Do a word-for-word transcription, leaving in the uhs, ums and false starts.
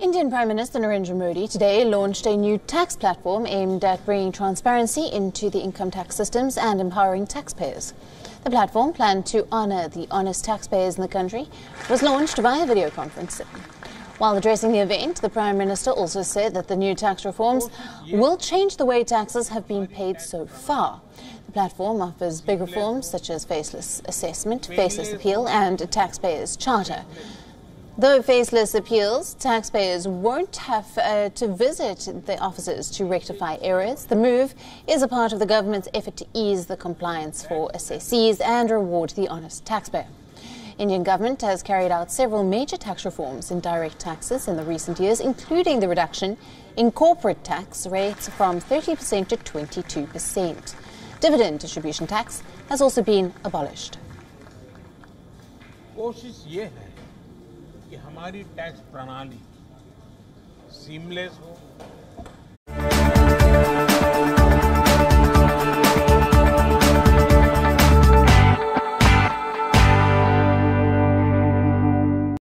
Indian Prime Minister Narendra Modi today launched a new tax platform aimed at bringing transparency into the income tax systems and empowering taxpayers. The platform, planned to honor the honest taxpayers in the country, was launched via video conferencing. While addressing the event, the Prime Minister also said that the new tax reforms will change the way taxes have been paid so far. The platform offers big reforms such as faceless assessment, faceless appeal and a taxpayer's charter. Though faceless appeals, taxpayers won't have uh, to visit the offices to rectify errors. The move is a part of the government's effort to ease the compliance for assessees and reward the honest taxpayer. Indian government has carried out several major tax reforms in direct taxes in the recent years, including the reduction in corporate tax rates from thirty percent to twenty-two percent. Dividend distribution tax has also been abolished. कि हमारी tax प्रणाली seamless हो